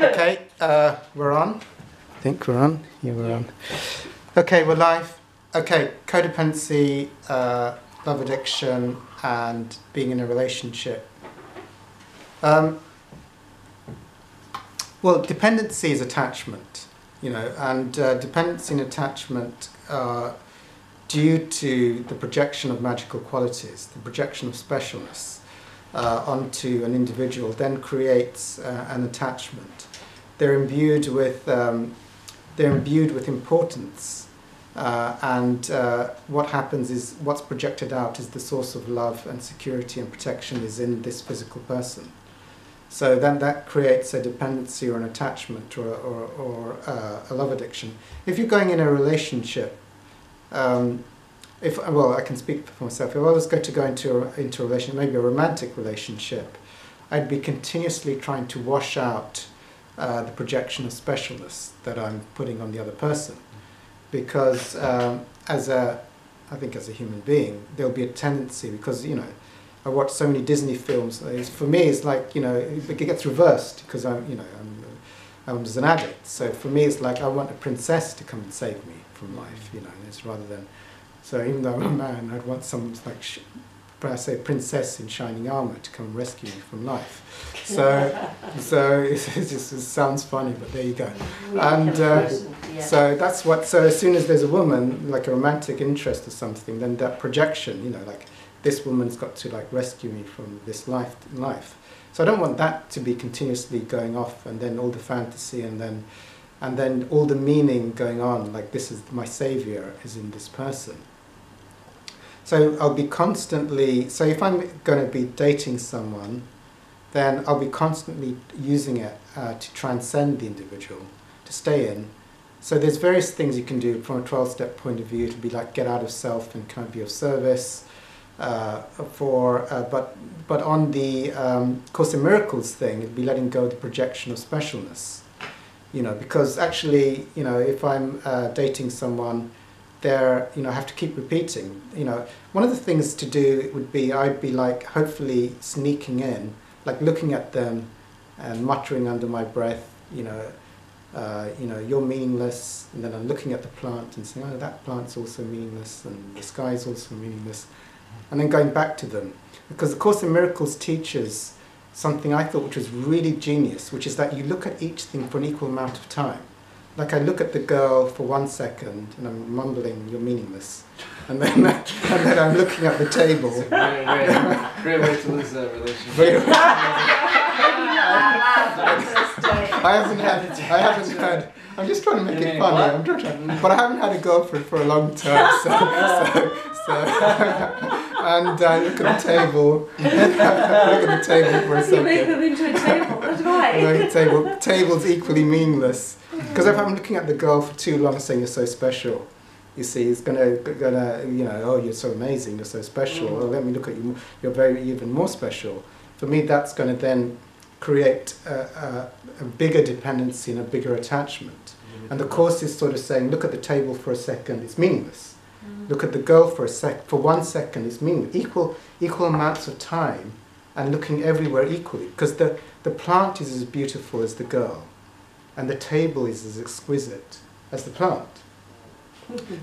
Okay, we're on. I think we're on. Yeah, we're on. Okay, we're live. Okay, codependency, love addiction, and being in a relationship. Well, dependency is attachment, you know, and dependency and attachment are due to the projection of magical qualities, the projection of specialness onto an individual, then creates an attachment. They're imbued with importance, and what happens is what's projected out is the source of love and security and protection is in this physical person. So then that creates a dependency or an attachment or a love addiction. If you're going in a relationship, well, I can speak for myself. If I was going to go into a relationship, maybe a romantic relationship, I'd be continuously trying to wash out the projection of specialness that I'm putting on the other person, because I think as a human being, there'll be a tendency, because you know, I watch so many Disney films. For me, it's like, you know, it gets reversed, because I was an addict. So for me, it's like I want a princess to come and save me from life, you know. It's rather than, so even though I'm a man, I'd want some, like, perhaps say, princess in shining armor to come and rescue me from life. So, it sounds funny, but there you go. And so that's what. So as soon as there's a woman, like a romantic interest or something, then that projection, you know, like, this woman's got to, like, rescue me from this life. So I don't want that to be continuously going off, and then all the fantasy, and then all the meaning going on, like, this is my savior is in this person. So I'll be constantly, so if I'm going to be dating someone, then I'll be constantly using it to transcend the individual, to stay in. So there's various things you can do from a 12-step point of view. It'll be like, get out of self and kind of be of service. But on the Course in Miracles thing, it'd be letting go of the projection of specialness, you know, because actually, you know, if I'm dating someone, there, you know, I have to keep repeating, you know, one of the things to do would be, I'd be like, hopefully sneaking in, like, looking at them and muttering under my breath, you know, you're meaningless, and then I'm looking at the plant and saying, oh, that plant's also meaningless, and the sky's also meaningless. And then going back to them, because the Course in Miracles teaches something I thought which was really genius, which is that you look at each thing for an equal amount of time. Like, I look at the girl for 1 second, and I'm mumbling, you're meaningless. And then I'm looking at the table. It's a great way to lose that relationship. I haven't had... I'm just trying to make it funny. I'm trying, but I haven't had a girlfriend for a long time, so and I look at the table. Look at the table for a second. You make them into a table, that's right. Table's equally meaningless, because if I'm looking at the girl for too long, saying you're so special, you see, it's gonna, you know, oh, you're so amazing, you're so special. Mm. Oh, let me look at you. You're even more special. For me, that's gonna then create a bigger dependency and a bigger attachment. And the Course is sort of saying, look at the table for a second, it's meaningless. Look at the girl for 1 second, it's meaningless. Equal amounts of time, and looking everywhere equally, because the plant is as beautiful as the girl, and the table is as exquisite as the plant.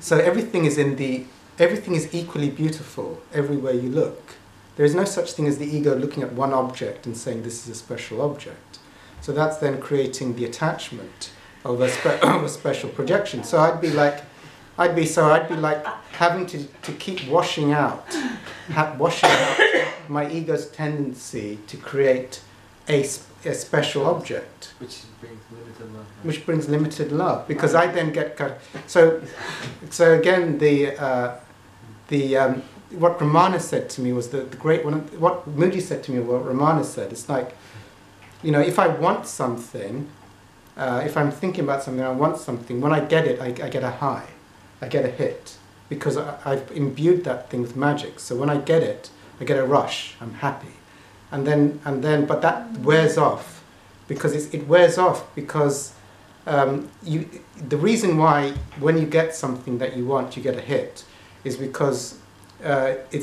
So everything is equally beautiful everywhere you look. There is no such thing as the ego looking at one object and saying this is a special object. So that's then creating the attachment of a special projection. So I'd be like having to keep washing out my ego's tendency to create a special object. Which brings limited love. Which brings limited love, because I then get cut. So again, what Ramana said to me was the great one. What Mooji said to me, what Ramana said, it's like, you know, if I want something, if I'm thinking about something, I want something, when I get it, I get a high, I get a hit, because I've imbued that thing with magic. So when I get it, I get a rush, I'm happy. But that wears off, because it wears off, because the reason why when you get something that you want, you get a hit, is because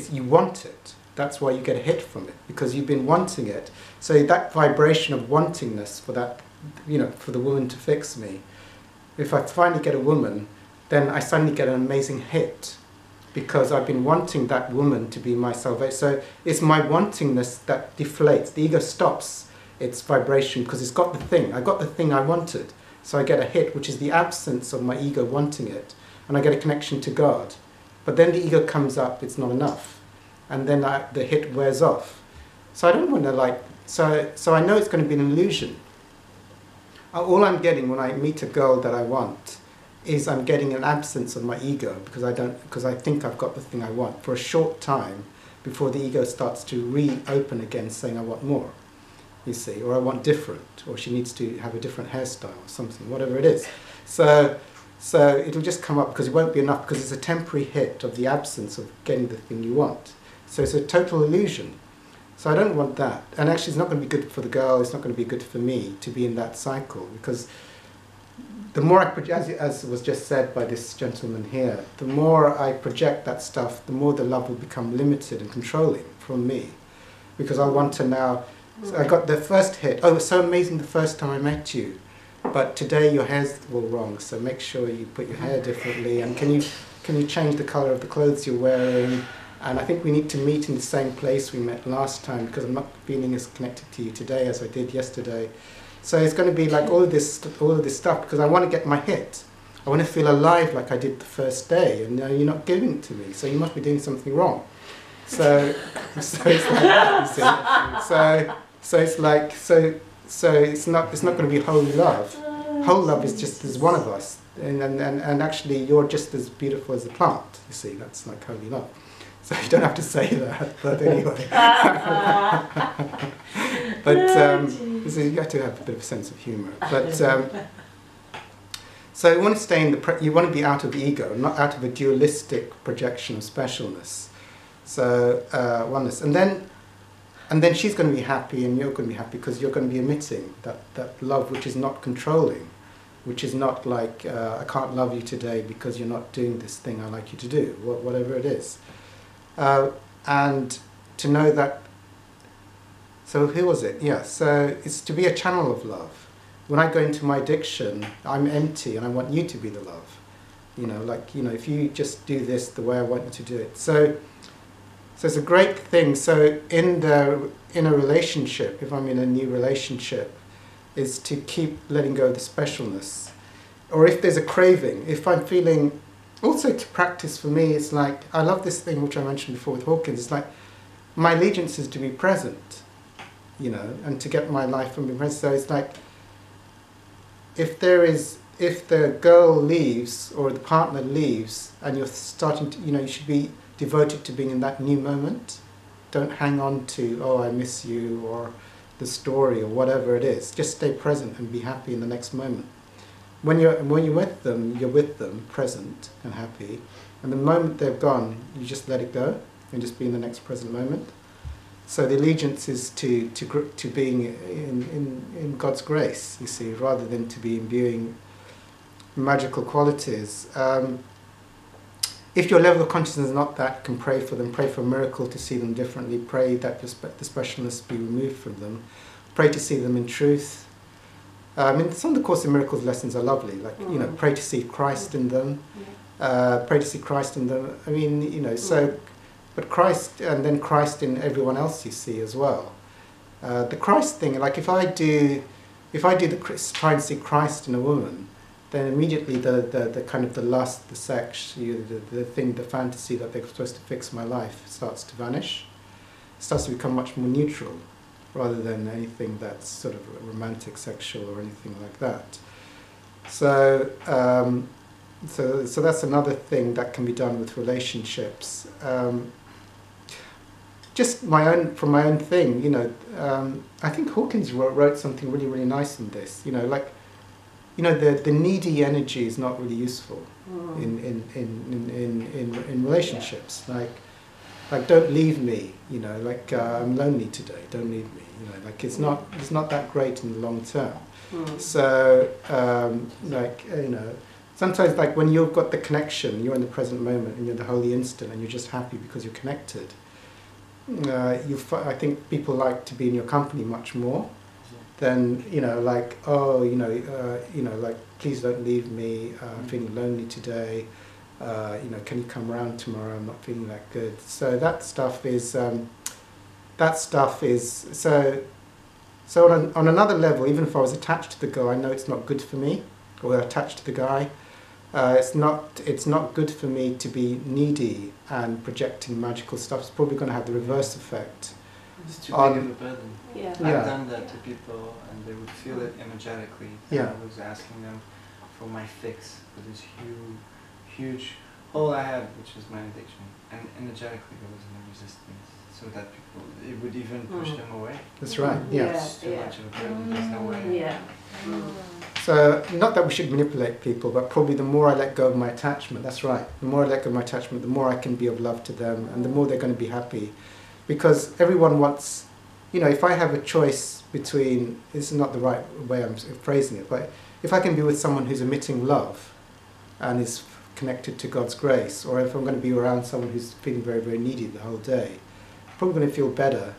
you want it. That's why you get a hit from it, because you've been wanting it. So that vibration of wantingness for that you know, for the woman to fix me. If I finally get a woman, then I suddenly get an amazing hit, because I've been wanting that woman to be my salvation. So it's my wantingness that deflates. The ego stops its vibration because it's got the thing. I got the thing I wanted. So I get a hit, which is the absence of my ego wanting it. And I get a connection to God. But then the ego comes up, it's not enough. And then the hit wears off. So I don't want to like... So I know it's going to be an illusion. All I'm getting when I meet a girl that I want is I'm getting an absence of my ego, because I think I've got the thing I want for a short time before the ego starts to reopen again, saying I want more, you see, or I want different, or she needs to have a different hairstyle or something, whatever it is. So it'll just come up because it won't be enough, because it's a temporary hit of the absence of getting the thing you want. So it's a total illusion. So I don't want that. And actually it's not going to be good for the girl, it's not going to be good for me to be in that cycle, because the more I project, as was just said by this gentleman here, the more I project that stuff, the more the love will become limited and controlling from me. Because I want to now, so I got the first hit, oh, it was so amazing the first time I met you, but today your hair's all wrong, so make sure you put your hair differently, and can you change the colour of the clothes you're wearing, and I think we need to meet in the same place we met last time, because I'm not feeling as connected to you today as I did yesterday. So it's going to be like all of this stuff, because I want to get my hit. I want to feel alive like I did the first day, and now you're not giving it to me, so you must be doing something wrong. So it's like that, you see. So it's not going to be whole love. Whole love is just as one of us, and actually you're just as beautiful as a plant. You see, that's like holy love. So you don't have to say that, but anyway. So you have to have a bit of a sense of humour. But so you want to stay in the you want to be out of the ego, not out of a dualistic projection of specialness. So oneness, and then she's going to be happy, and you're going to be happy, because you're going to be emitting that love which is not controlling, which is not like I can't love you today because you're not doing this thing I like you to do, whatever it is. And to know that, so who was it? Yeah, so it's to be a channel of love. When I go into my addiction, I'm empty and I want you to be the love. You know, like, you know, if you just do this the way I want you to do it. So it's a great thing. So in a relationship, if I'm in a new relationship, is to keep letting go of the specialness. Or if there's a craving, if I'm feeling... Also to practice for me, it's like, I love this thing which I mentioned before with Hawkins, it's like, my allegiance is to be present, you know, and to get my life from being present. So it's like, if the girl leaves, or the partner leaves, and you're starting to, you know, you should be devoted to being in that new moment. Don't hang on to, oh, I miss you, or the story, or whatever it is. Just stay present and be happy in the next moment. When you're with them, you're with them, present and happy. And the moment they've gone, you just let it go and just be in the next present moment. So the allegiance is to being in God's grace, you see, rather than to be imbuing magical qualities. If your level of consciousness is not that, can pray for them, pray for a miracle to see them differently, pray that the specialness be removed from them, pray to see them in truth. I mean, some of the Course in Miracles lessons are lovely, like, you know, pray to see Christ in them, pray to see Christ in them, I mean, you know, so, but Christ, and then Christ in everyone else you see as well. The Christ thing, like try and see Christ in a woman, then immediately the kind of the lust, the sex, the thing, the fantasy that they're supposed to fix my life starts to vanish, it starts to become much more neutral, rather than anything that's sort of romantic, sexual, or anything like that. So that's another thing that can be done with relationships. Just from my own thing, you know. I think Hawkins wrote something really, really nice in this. You know, like, you know, the needy energy is not really useful in relationships. Yeah. Like, don't leave me, you know, like, I'm lonely today, don't leave me, you know, like, it's not that great in the long term. So, like, you know, sometimes, like, when you've got the connection, you're in the present moment, and you're the holy instant, and you're just happy because you're connected, I think people like to be in your company much more then, you know, like, oh, you know, like, please don't leave me, I'm feeling lonely today, you know, can you come round tomorrow, I'm not feeling that good. So that stuff is, so on another level, even if I was attached to the girl, I know it's not good for me, or attached to the guy. It's not good for me to be needy and projecting magical stuff. It's probably going to have the reverse effect. It's too big of a burden. Yeah. I've done that to people and they would feel it energetically. So I was asking them for my fix, for this huge hole I had, which is my addiction. And energetically there was no resistance, so that people, it would even push them away. That's right, It's too much of a burden, there's no way. So, not that we should manipulate people, but probably the more I let go of my attachment, that's right, the more I let go of my attachment, the more I can be of love to them, and the more they're going to be happy. Because everyone wants, you know, if I have a choice between, this is not the right way I'm phrasing it, but if I can be with someone who's emitting love and is connected to God's grace, or if I'm going to be around someone who's feeling very, very needy the whole day, I'm probably going to feel better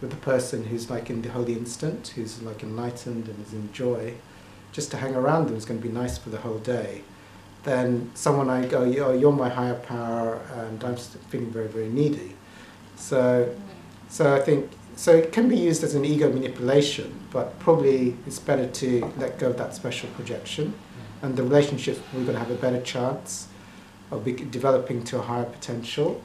with the person who's like in the holy instant, who's like enlightened and is in joy. Just to hang around them is going to be nice for the whole day. Then someone I go, oh, you're my higher power, and I'm feeling very, very needy. So I think, so it can be used as an ego manipulation, but probably it's better to let go of that special projection, and the relationship we're going to have a better chance of developing to a higher potential.